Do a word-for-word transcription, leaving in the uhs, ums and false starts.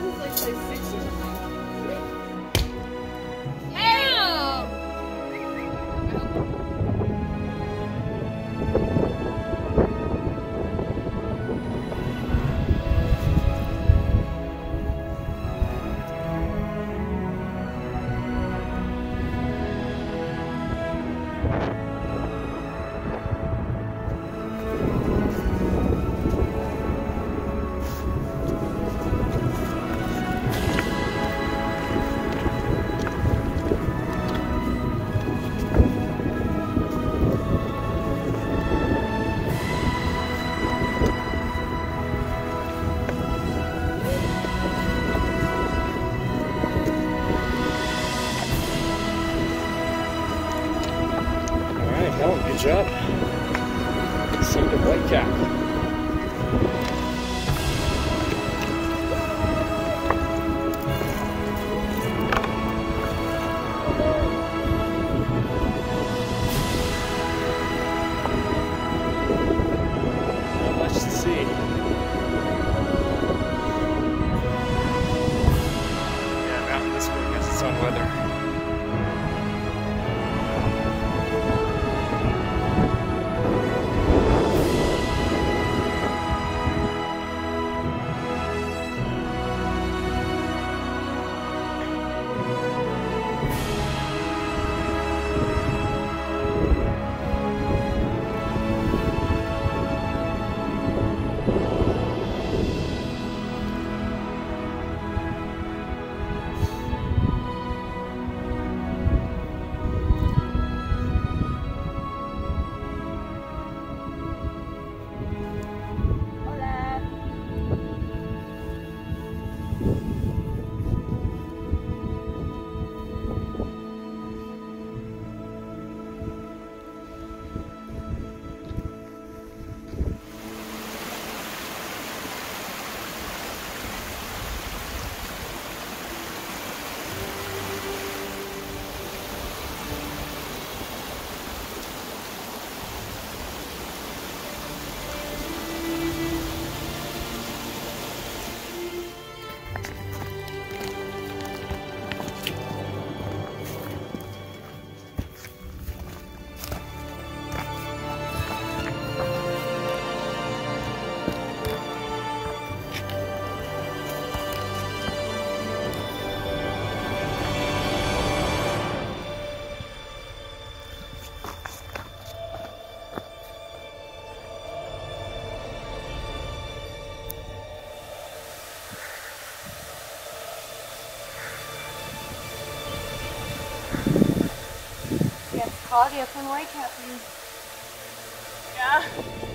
Mine is like like six or something. Damn! Good job. See the Whitecap. Not much to see. Yeah, I'm out this way because it's on weather. Claudia from Whitecap. Yeah.